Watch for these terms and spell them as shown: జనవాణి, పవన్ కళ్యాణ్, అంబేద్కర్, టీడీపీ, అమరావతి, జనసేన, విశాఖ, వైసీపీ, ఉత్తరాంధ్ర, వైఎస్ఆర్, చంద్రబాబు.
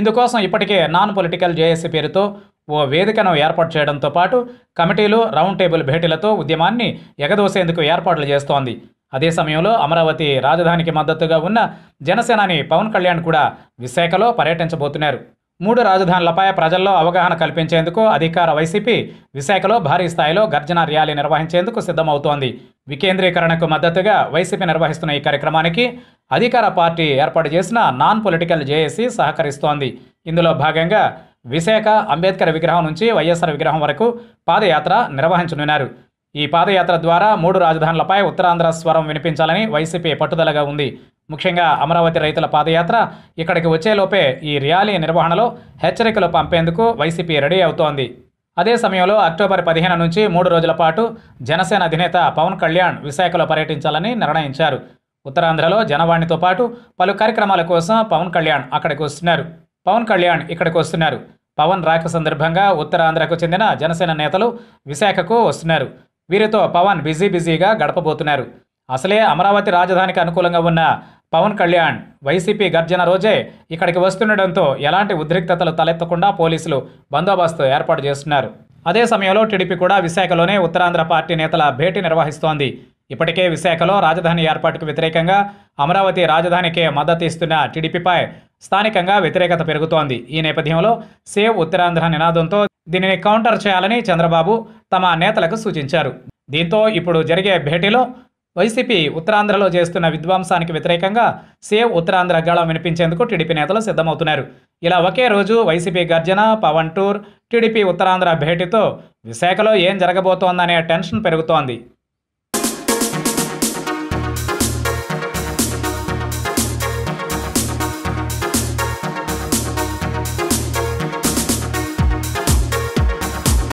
ఇందుకోసం ఇప్పటికే non political JAC పేరుతో ఓ వేదికను ఏర్పాటు చేయడంతో పాటు కమిటీలు, రౌండ్ టేబుల్ భేటీలతో ఉద్యమాన్ని ఎగదోసేందుకు ఏర్పాట్లు చేస్తోంది. అదే సమయంలో అమరావతి రాజధానికి మద్దతుగా ఉన్న జనసేనాని పవన్ కళ్యాణ్ కూడా విశాఖలో పర్యటించబోతున్నారు. మూడు రాజధానులపై ప్రజల్లో అవగాహన కల్పించేందుకు అధికార వైసీపీ విశాఖలో భారీ స్థాయిలో గర్జన ర్యాలీ నిర్వహించేందుకు సిద్ధమవుతోంది. వికేంద్రీకరణకు మద్దతుగా వైసీపీ నిర్వహిస్తున్న ఈ కార్యక్రమానికి అధికార పార్టీ ఏర్పాటు చేసిన నాన్ పొలిటికల్ జేఏసీ సహకరిస్తోంది. ఇందులో భాగంగా విశాఖ అంబేద్కర్ విగ్రహం నుంచి వైఎస్ఆర్ విగ్రహం వరకు పాదయాత్ర నిర్వహించనున్నారు. ఈ పాదయాత్ర ద్వారా మూడు రాజధానులపై ఉత్తరాంధ్ర స్వరం వినిపించాలని వైసీపీ పట్టుదలగా ఉంది. ముఖ్యంగా అమరావతి రైతుల పాదయాత్ర ఇక్కడికి వచ్చేలోపే ఈ ర్యాలీ నిర్వహణలో హెచ్చరికలు పంపేందుకు వైసీపీ రెడీ అవుతోంది. అదే సమయంలో అక్టోబర్ 15 నుంచి 3 రోజుల పాటు జనసేన అధినేత పవన్ కళ్యాణ్ విశాఖలో పర్యటించాలని నిర్ణయించారు. ఉత్తరాంధ్రలో జనవాణితో పాటు పలు కార్యక్రమాల కోసం పవన్ కళ్యాణ్ ఇక్కడికి వస్తున్నారు. పవన్ రాక సందర్భంగా ఉత్తరాంధ్రకు చెందిన జనసేన నేతలు విశాఖకు వస్తున్నారు. వీరితో పవన్ బిజీగా గడపబోతున్నారు. అసలే అమరావతి రాజధానికి అనుకూలంగా ఉన్న పవన్ కళ్యాణ్ వైసీపీ గర్జన రోజే ఇక్కడికి వస్తుండటంతో ఎలాంటి ఉద్రిక్తతలు తలెత్తకుండా పోలీసులు బందోబస్తు ఏర్పాటు చేస్తున్నారు. అదే సమయంలో టీడీపీ కూడా విశాఖలోనే ఉత్తరాంధ్ర పార్టీ నేతల భేటీ నిర్వహిస్తోంది. ఇప్పటికే విశాఖలో రాజధాని ఏర్పాటుకు వ్యతిరేకంగా అమరావతి రాజధానికే మద్దతు ఇస్తున్న టీడీపీపై స్థానికంగా వ్యతిరేకత పెరుగుతోంది. ఈ నేపథ్యంలో సేవ్ ఉత్తరాంధ్ర నినాదంతో దీనిని కౌంటర్ చేయాలని చంద్రబాబు తమ నేతలకు సూచించారు. దీంతో ఇప్పుడు జరిగే భేటీలో వైసీపీ ఉత్తరాంధ్రలో చేస్తున్న విధ్వంసానికి వ్యతిరేకంగా సేవ్ ఉత్తరాంధ్ర గళం వినిపించేందుకు టీడీపీ నేతలు సిద్ధమవుతున్నారు. ఇలా ఒకే రోజు వైసీపీ గర్జన, పవన్ టూర్, టీడీపీ ఉత్తరాంధ్ర భేటీతో విశాఖలో ఏం జరగబోతోందనే టెన్షన్ పెరుగుతోంది.